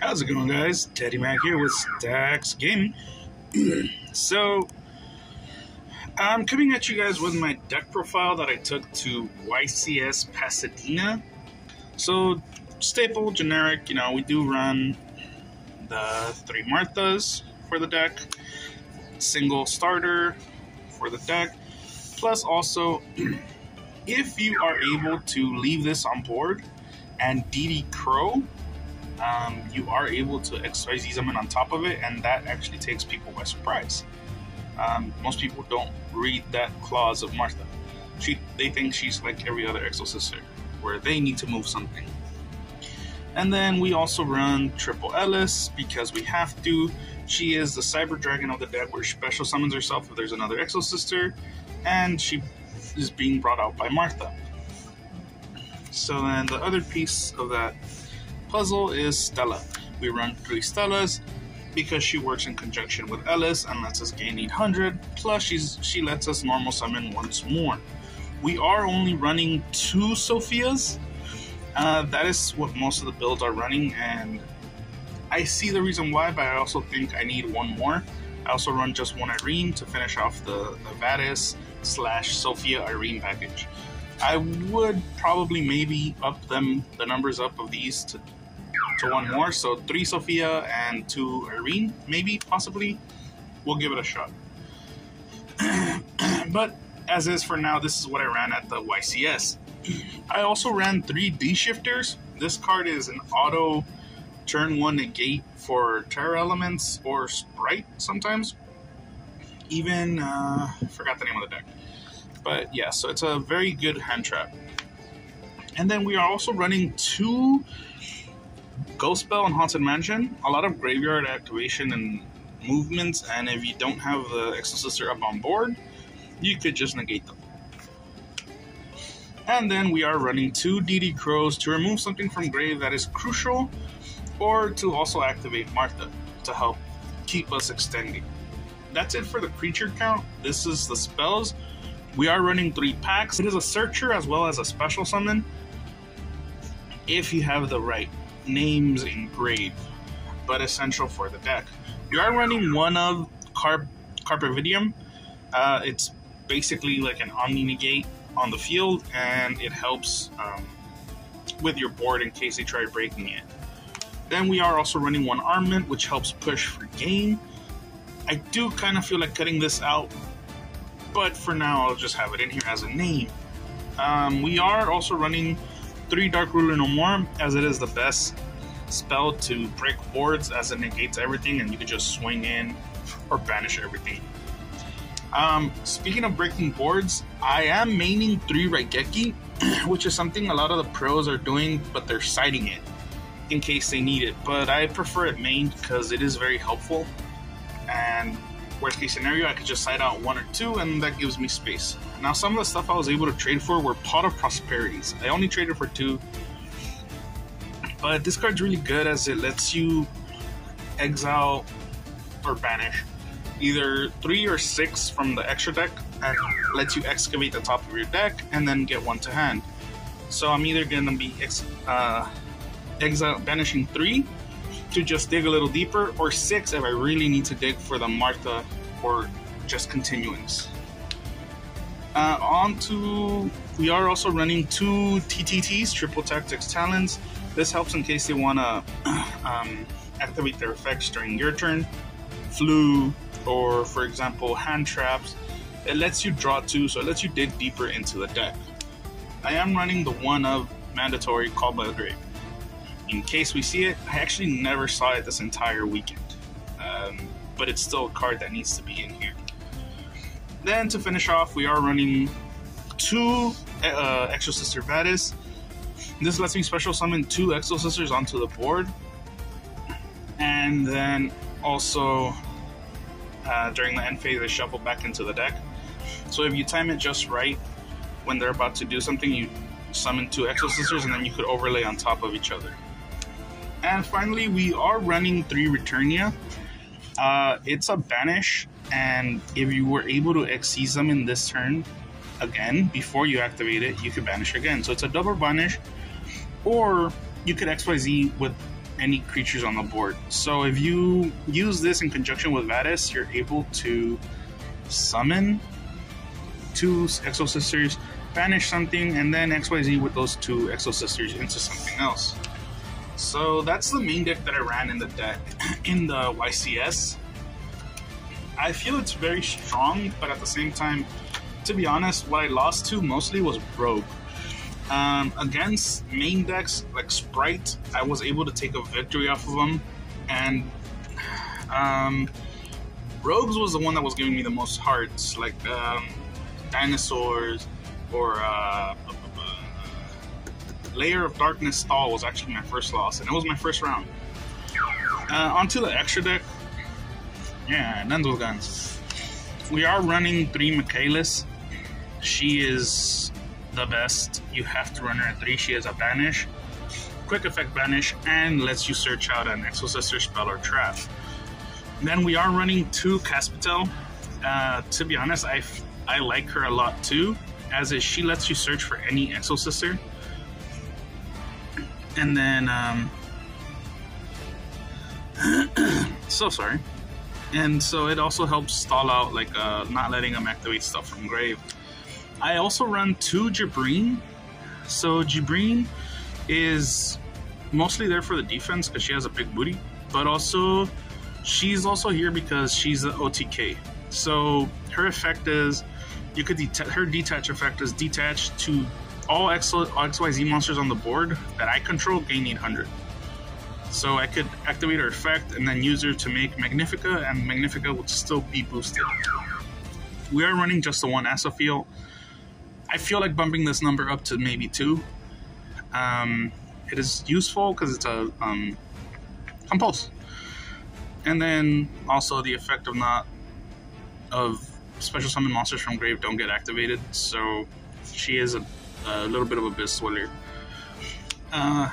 How's it going, guys? Teddy Mac here with Stackz Gaming. So, I'm coming at you guys with my deck profile that I took to YCS Pasadena. So, staple, generic, you know, we do run the three Marthas for the deck, single starter for the deck, plus also, if you are able to leave this on board and DD Crow, you are able to XYZ summon on top of it, and that actually takes people by surprise. Most people don't read that clause of Martha. They think she's like every other Exosister, where they need to move something. And then we also run Triple Ellis because we have to. She is the Cyber Dragon of the deck, where she special summons herself if there's another Exosister, and she is being brought out by Martha. So then the other piece of that puzzle is Stella. We run three Stellas because she works in conjunction with Ellis and lets us gain 800, plus she lets us normal summon once more. We are only running two Sophias. That is what most of the builds are running, and I see the reason why, but I also think I need one more. I also run just one Irene to finish off the Vadis / Sophia Irene package. I would probably maybe up them, the numbers up of these to one more, so three Sophia and two Irene, maybe, possibly. We'll give it a shot. But as is for now, this is what I ran at the YCS. I also ran three D-Shifters. This card is an auto turn one negate for Terra Elements or Sprite sometimes. Even, forgot the name of the deck. But yeah, so it's a very good hand trap. And then we are also running two Ghost Spell and Haunted Mansion. A lot of graveyard activation and movements, and if you don't have the Exosister up on board, you could just negate them. And then we are running two DD Crows to remove something from grave that is crucial, or to also activate Martha to help keep us extending. That's it for the creature count. This is the spells. We are running three packs. It is a searcher as well as a special summon, if you have the right names engraved, but essential for the deck. We are running one of Carpavidium. It's basically like an Omni Negate on the field, and it helps with your board in case they try breaking it. Then we are also running one Armament, which helps push for game. I do kind of feel like cutting this out, but for now, I'll just have it in here as a name. We are also running three Dark Ruler No More, as it is the best spell to break boards, as it negates everything, and you can just swing in or banish everything. Speaking of breaking boards, I am maining three Raigeki, which is something a lot of the pros are doing, but they're siding it in case they need it. But I prefer it mained because it is very helpful, and worst case scenario, I could just side out one or two, and that gives me space. Now, some of the stuff I was able to trade for were Pot of Prosperities. I only traded for two, but this card's really good as it lets you exile or banish either 3 or 6 from the extra deck, and lets you excavate the top of your deck and then get one to hand. So I'm either going to be banishing 3 to just dig a little deeper, or 6 if I really need to dig for the Martha or just continuance. We are also running two TTTs, Triple Tactics Talents. This helps in case they want to activate their effects during your turn, flu, or for example hand traps. It lets you draw 2, so it lets you dig deeper into the deck. I am running the one of Mandatory Call by the Grave. In case we see it, I actually never saw it this entire weekend, but it's still a card that needs to be in here. Then to finish off, we are running two Exosister Vadis. This lets me special summon two Exosisters onto the board, and then also during the end phase, they shuffle back into the deck. So if you time it just right, when they're about to do something, you summon two Exosisters, and then you could overlay on top of each other. And finally, we are running three Returnia. It's a banish, and if you were able to Xyz them in this turn again, before you activate it, you could banish again. So it's a double banish, or you could XYZ with any creatures on the board. So if you use this in conjunction with Vadis, you're able to summon two Exosisters, banish something, and then XYZ with those two Exosisters into something else. So that's the main deck that I ran in the YCS. I feel it's very strong, but at the same time, to be honest, what I lost to mostly was Rogue. Against main decks like Sprite, I was able to take a victory off of them, and Rogues was the one that was giving me the most hearts, like Dinosaurs or Layer of Darkness Thaw was actually my first loss, and it was my first round. Onto the extra deck, yeah, Nendo Guns. We are running 3 Michaelis. She is the best. You have to run her at 3. She has a banish, quick effect banish, and lets you search out an Exosister spell or trap. Then we are running 2 Caspitel. To be honest, I like her a lot too, as is she lets you search for any Exosister. And then so sorry. And so it also helps stall out, like not letting them activate stuff from grave. I also run 2 Jibreen. So Jibreen is mostly there for the defense because she has a big booty, but also she's also here because she's the OTK. So her effect is you could her detach effect is detach to all XYZ monsters on the board that I control gain 800. So I could activate her effect and then use her to make Magnifica, and Magnifica would still be boosted. We are running just the 1 Asaphiel. I feel like bumping this number up to maybe 2. It is useful because it's a compulse. And then also the effect of special summon monsters from grave don't get activated. So she is a little bit of Abyss Dweller. To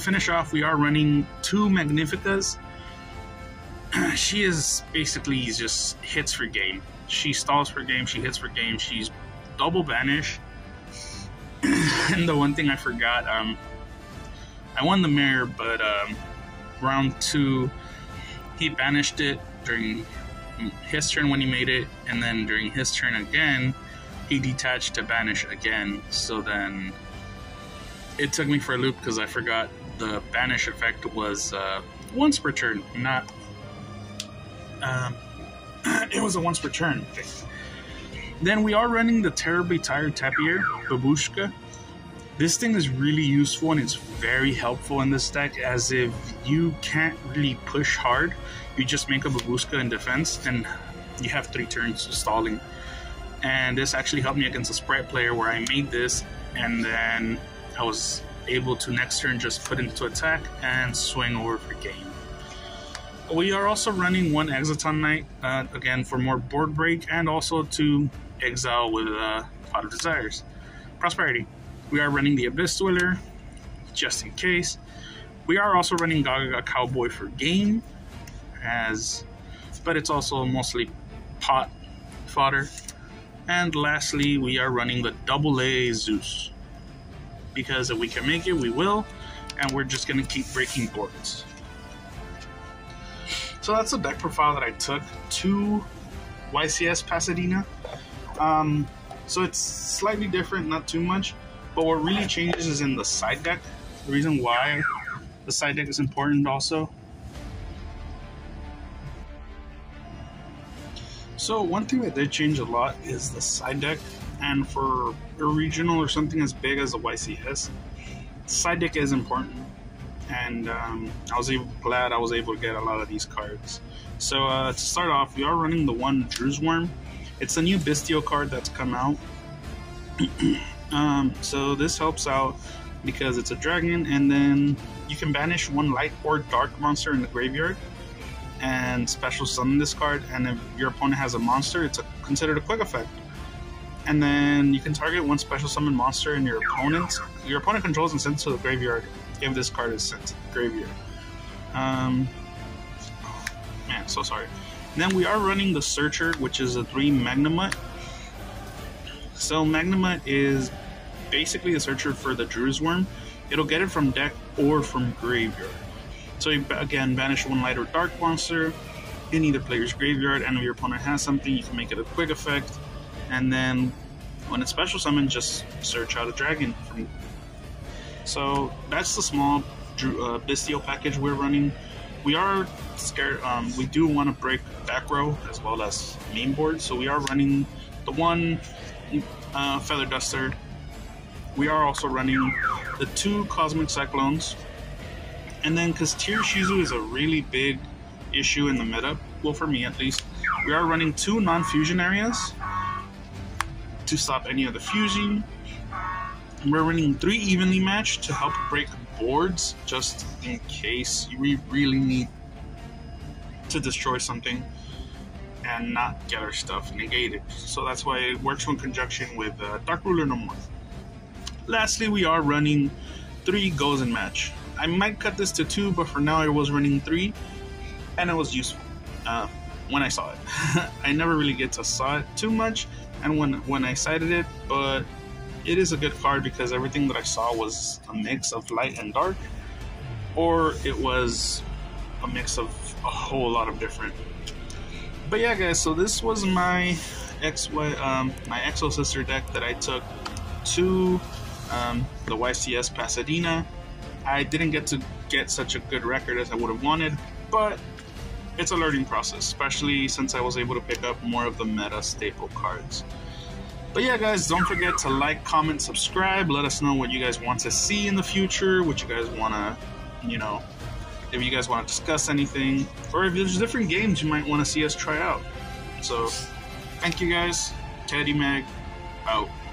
finish off, we are running 2 Magnificas. She is basically just hits for game. She stalls for game, she hits for game, she's double banish. And the one thing I forgot, I won the mirror, but round 2, he banished it during his turn when he made it, and then during his turn again, he detached to banish again. So then it took me for a loop because I forgot the banish effect was once per turn, not it was a once per turn thing. Then we are running the terribly tired tapir, Babushka. This thing is really useful and it's very helpful in this deck, as if you can't really push hard, you just make a Babushka in defense and you have 3 turns stalling. And this actually helped me against a Sprite player where I made this, and then I was able to next turn just put into attack and swing over for game. We are also running 1 Exciton Knight, again for more board break and also to exile with Pot of Prosperity. We are running the Abyss Dweller, just in case. We are also running Gaga Cowboy for game, but it's also mostly pot fodder. And lastly, we are running the AA Zeus, because if we can make it, we will, and we're just going to keep breaking boards. So that's the deck profile that I took to YCS Pasadena. So it's slightly different, not too much, but what really changes is in the side deck. The reason why the side deck is important also. So one thing that did change a lot is the side deck, and for a regional or something as big as the YCS, side deck is important, and I was glad I was able to get a lot of these cards. So to start off, we are running the 1 Druze Worm. It's a new Bestial card that's come out. So this helps out because it's a dragon, and then you can banish 1 light or dark monster in the graveyard and special summon this card, and if your opponent has a monster, it's considered a quick effect, and then you can target 1 special summon monster and your opponent controls and sends to the graveyard if this card is sent to the graveyard. So sorry. And then we are running the Searcher, which is a 3 Magnemoth. So Magnemoth is basically the Searcher for the Druze Worm. It'll get it from deck or from graveyard. So you again banish one light or dark monster in either player's graveyard, and if your opponent has something, you can make it a quick effect, and then when it's special summoned, just search out a dragon for me. So that's the small Bestial package we're running. We are scared, we do want to break back row as well as main board, so we are running the one Feather Duster. We are also running the two Cosmic Cyclones, and then because Tier Shizu is a really big issue in the meta, well for me at least, we are running two non-fusion areas to stop any of the fusing. We're running three evenly matched to help break boards, just in case we really need to destroy something and not get our stuff negated. So that's why it works in conjunction with Dark Ruler No More. Lastly, we are running three Gozen match. I might cut this to two, but for now I was running three, and it was useful when I saw it. I never really get to saw it too much, and when I sighted it, but it is a good card because everything that I saw was a mix of light and dark, or it was a mix of a whole lot of different. But yeah guys, so this was my my Exosister deck that I took to the YCS Pasadena. I didn't get to get such a good record as I would have wanted, but it's a learning process, especially since I was able to pick up more of the meta staple cards. But yeah guys, don't forget to like, comment, subscribe. Let us know what you guys want to see in the future, what you guys want to, you know, if you guys want to discuss anything, or if there's different games you might want to see us try out. So, thank you guys. Teddy Mac, out.